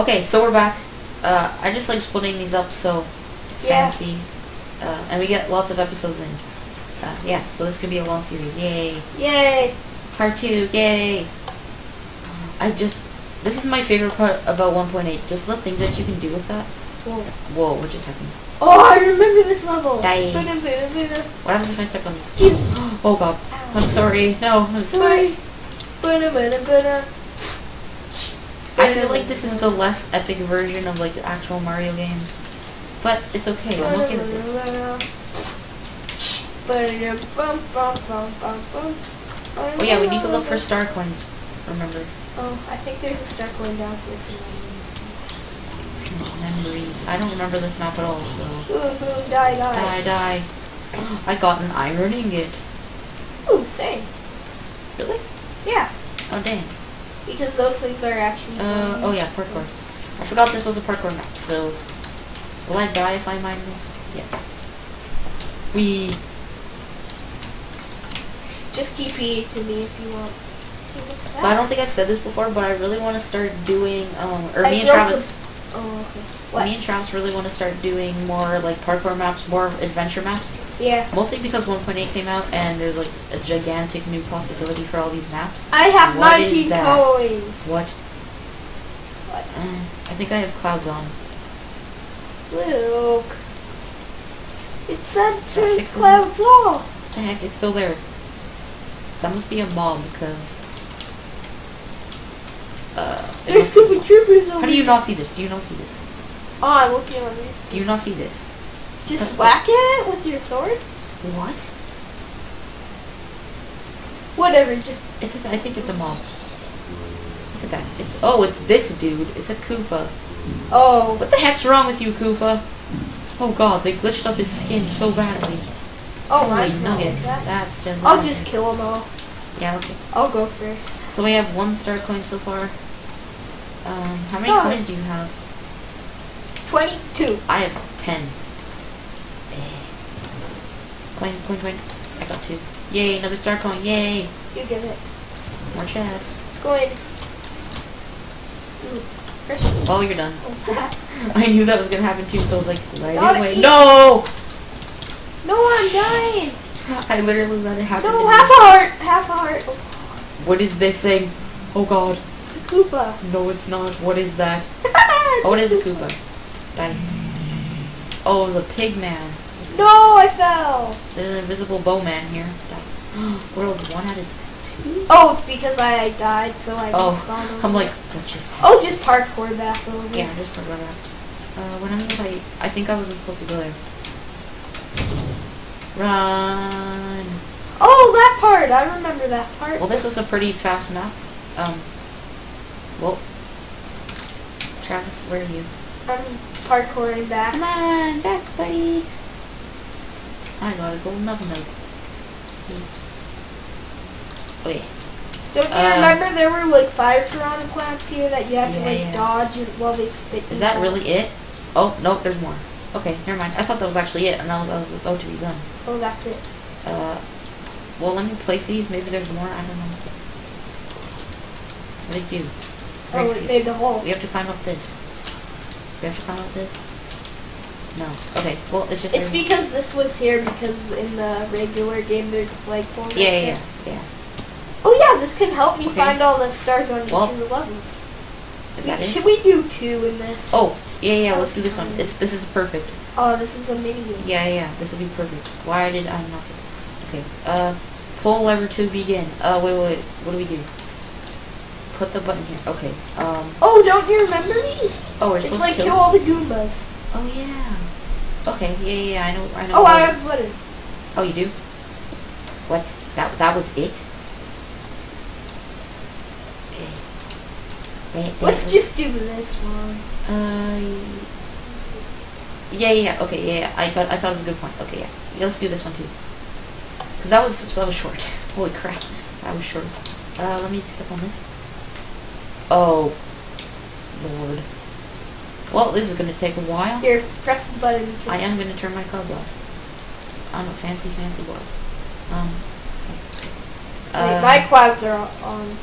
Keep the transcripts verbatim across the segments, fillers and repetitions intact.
Okay, so we're back. Uh, I just like splitting these up so it's yeah. fancy. Uh, and we get lots of episodes in. Uh, yeah, so this could be a long series. Yay! Yay! Part two, yay! I just... This is my favorite part about one point eight. Just the things that you can do with that. Whoa. Whoa, what just happened? Oh, I remember this level! Dying. What happens if I step on these? Oh, God. Ow. I'm sorry. No, I'm sorry. I feel like this is the less epic version of like the actual Mario game. But it's okay, I'm okay with this. Oh yeah, we need to look for star coins, remember. Oh, I think there's a star coin down here for memories. Memories. I don't remember this map at all, so... Boom, boom, die, die. Die, die. I got an iron ingot. Ooh, same. Really? Yeah. Oh, dang. Because those things are actually... Uh, oh yeah, parkour. I forgot this was a parkour map, so... Will I die if I mine this? Yes. We just keep it to me if you want. So I don't think I've said this before, but I really want to start doing, um, or I me and Travis. Oh, okay. What? Me and Travis really want to start doing more like parkour maps, more adventure maps. Yeah. Mostly because one point eight came out and there's like a gigantic new possibility for all these maps. I have what nineteen coins. What? What? Uh, I think I have clouds on. Look. It said turn clouds off. What the heck? It's still there. That must be a mob because... Uh, There's Koopa Troopers over here. How do you not see this? Do you not see this? Oh, I'm looking on this. Do you not see this? Just whack at it with your sword? What? Whatever, just... It's. A, I think it's a mob. Look at that. It's. Oh, it's this dude. It's a Koopa. Oh, what the heck's wrong with you, Koopa? Oh god, they glitched up his skin so badly. Oh, my nuggets. That. That's just. I'll just thing. kill them all. Yeah, okay. I'll go first. So we have one star coin so far. Um, how many oh. coins do you have? twenty-two. I have ten. Eh. Coin, coin, coin. I got two. Yay, another star coin. Yay. You get it. More chests. Coin. Ooh. Oh, you're done. I knew that was gonna happen too, so I was like, right away. No! No, I'm dying! I literally let it happen. No, half a heart! Half a heart. Oh. What is this thing? Oh god. It's a Koopa. No, it's not. What is that? Oh, it is a Koopa. Die. Oh, it was a pig man. No, I fell! There's an invisible bow man here. Die. World one out of Oh, because I died, so I oh, respawned over I'm like, what just happened? Oh, just parkour back over. Yeah, just parkour back. Uh, when I was like, I think I wasn't supposed to go there. Run. Oh, that part! I remember that part. Well, this was a pretty fast map. Um, well, Travis, where are you? I'm parkouring back. Come on, back, buddy. I got a golden oven note. Oh yeah. Don't you uh, remember there were like five piranha plants here that you have yeah, to like yeah. dodge while they spit? Is that really it? Oh no, there's more. Okay, never mind. I thought that was actually it, and I was I was about to be done. Oh, that's it. Uh, well, let me place these. Maybe there's more. I don't know. What do they do? Break oh, it made the hole. We have to climb up this. We have to climb up this. No. Okay. Well, it's just. It's there. Because this was here because in the regular game there's a flagpole. Yeah, yeah, yeah, yeah. Oh yeah, this can help you okay. find all the stars on each well, of the levels. Is that we, it? Should we do two in this? Oh, yeah, yeah, let's do this one. It's This is perfect. Oh, this is a mini-game. Yeah, yeah, this will be perfect. Why did I not... Okay, uh, pull lever to begin. Uh, wait, wait, wait, what do we do? Put the button here. Okay, um... Oh, don't you remember these? Oh, it's like kill, kill all the Goombas. Oh, yeah. Okay, yeah, yeah, I know, I know. Oh, I have a button. Oh, you do? What? That, that was it? Wait, Let's was, just do this one. Uh, yeah, yeah, okay, yeah, yeah. I thought I thought it was a good point. Okay, yeah, yeah let's do this one too. Cause that was that was short. Holy crap, that was short. Uh, let me step on this. Oh, Lord. Well, this is gonna take a while. Here, press the button. I am gonna turn my clubs off. I'm a fancy, fancy boy. Um. Okay. Uh, Wait, my clouds are on.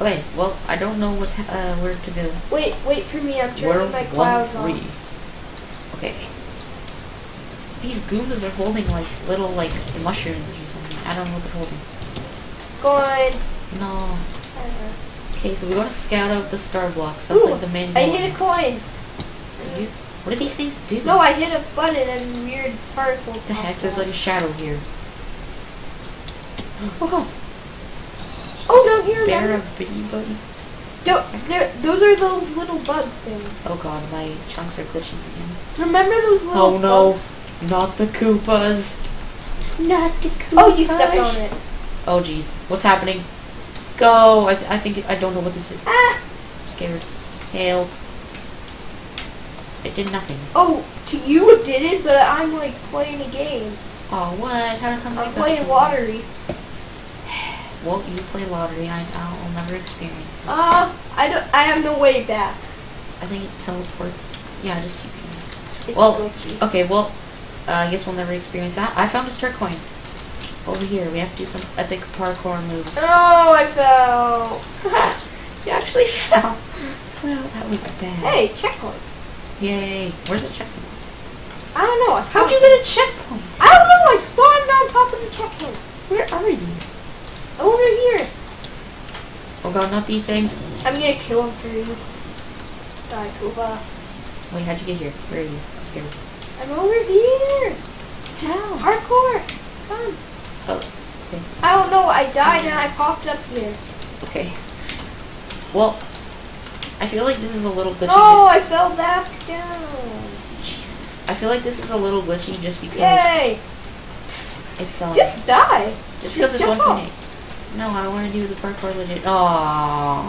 Okay, well, I don't know what's uh, where to go. Wait, wait for me, I'm turning my clouds on. Okay. These Goombas are holding, like, little, like, mushrooms or something. I don't know what they're holding. Go on. No. Okay, so we gotta scout out the star blocks. That's, ooh, like, the main I blocks. Hit a coin. You, what do these things do? No, I hit a button and weird particles. What the heck? Out. There's, like, a shadow here. Oh, God. Oh, down here, Bear down here. Bear button. Don't, those are those little bug things. Oh god, my chunks are glitching again. Remember those little oh bugs? Oh no, not the Koopas. Not the Koopas. Oh, you stepped on it. Oh jeez, what's happening? Go, I, th I think, it, I don't know what this is. Ah! I'm scared. Hail. It did nothing. Oh, to you it did it, but I'm like playing a game. Oh, what? How did come I'm playing lottery. Well, you play lottery, I, I'll never experience it. Uh, I don't, I have no way back. I think it teleports. Yeah, just keep it. It's well, glitchy. Okay, well, uh, I guess we'll never experience that. I found a star coin. Over here, we have to do some epic parkour moves. Oh, I fell. You actually fell. Well, that was bad. Hey, checkpoint. Yay. Where's the checkpoint? I don't know. I How'd you get a checkpoint? I don't know. I spawned on top of the checkpoint. Where are you? Over here! Oh god, not these things. I'm gonna kill them for you. Die, Koopa. Wait, how'd you get here? Where are you? I'm scared. I'm over here! Just How? Hardcore! Come. Oh, okay. I don't know, I died and I popped up here. Okay. Well, I feel like this is a little glitchy. Oh, I fell back down. Jesus. I feel like this is a little glitchy just because... Yay! It's, um... Just die! Just, just because it's one point eight. No, I want to do the parkour legit. Oh.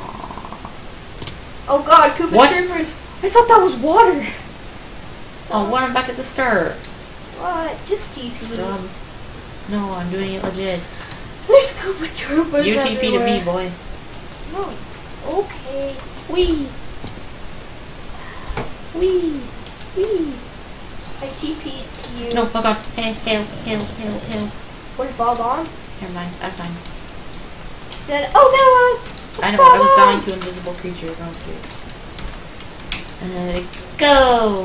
Oh god, Koopa what? Troopers! I thought that was water! Oh, oh. Well, I'm back at the start. What? Just tease me. Um, no, I'm doing it legit. There's Koopa Troopers U T P everywhere. To me, boy. No. Okay. Wee. Wee. Wee. I T P to you. No, oh god. Hail, hail, hail, hail, hail. Where's Bob on? Never mind, I'm fine. Said, oh no! I know, I was dying to invisible creatures, I'm scared. Uh, go!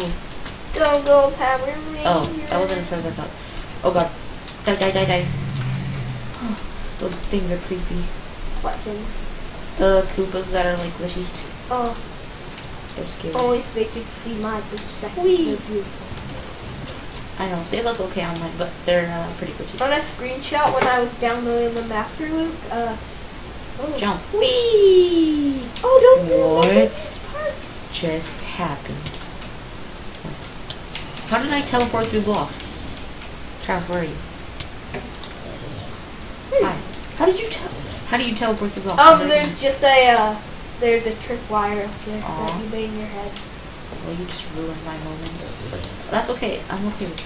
Go, go, Power Ranger! Oh, that wasn't as hard as I thought. Oh god. Die, die, die, die. Those things are creepy. What things? The Koopas that are like glitchy. Oh. They're scary. Oh, if they could see my perspective. They're beautiful. I know, they look okay on mine, but they're uh, pretty glitchy. On a screenshot when I was downloading the map through Luke, uh, Oh. Jump. Whee! Oh, don't do it! What just happened? What? How did I teleport through blocks? Travis, where are you? Hmm. Hi. How did you tell? How do you teleport through blocks? Um, there's anything? Just a uh, there's a trip wire up there Aww. That you made in your head. Well, you just ruined my moment. But that's okay. I'm okay with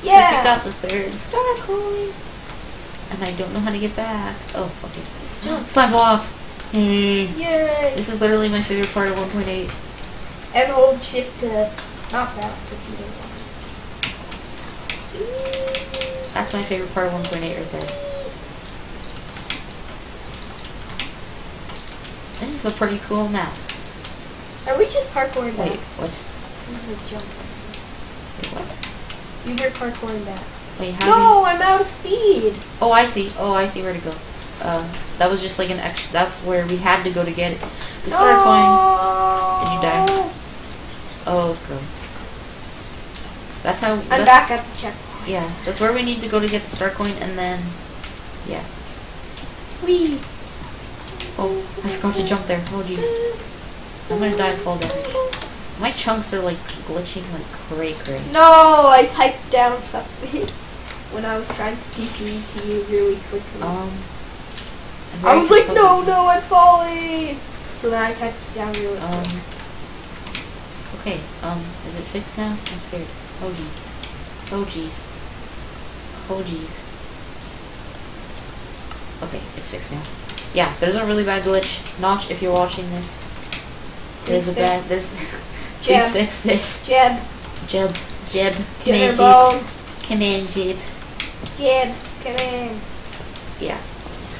this. Yeah. We got the third star coin. And I don't know how to get back. Oh, okay. Still. Slime blocks! Yay! This is literally my favorite part of one point eight. And hold shift to not bounce if you don't want. That's my favorite part of one point eight right there. This is a pretty cool map. Are we just parkouring back? Wait, what? This is a jump. Wait, what? You were parkouring back. Wait, how no, I'm out of speed. Oh, I see. Oh, I see where to go. Uh, that was just like an extra. That's where we had to go to get it. The star no. coin. Did you die? Oh, it's good. That's how. I'm that's, back at the checkpoint. Yeah, that's where we need to go to get the star coin, and then, yeah. Wee. Oh, I forgot to jump there. Oh, jeez. I'm gonna die and fall down. My chunks are like glitching like cray cray. No, I typed down something when I was trying to T P to you really quickly. Um, I was like, no, no, I'm falling. So then I typed it down really um, quick. Okay, um, is it fixed now? I'm scared. Oh jeez. Oh jeez. Oh jeez. Okay, it's fixed now. Yeah, there's a really bad glitch. Notch, if you're watching this, there's a bad. There's. Please fix this. Jeb. Jeb. Jeb. Come in, Jeb. Come in, Jeb. Jeb. Come in. Yeah.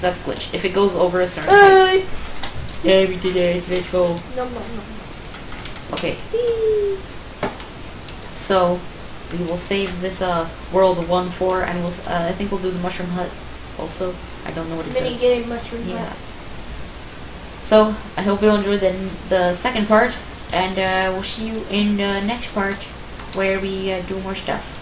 because that's glitch. If it goes over a certain height. Yeah, we did it. Let's go. No, no, no. Okay. So, we will save this uh world one four, and we'll uh, I think we'll do the mushroom hut also. I don't know what it Mini does. Minigame mushroom yeah. hut. So, I hope you enjoyed the, the second part, and uh, we'll see you in the next part, where we uh, do more stuff.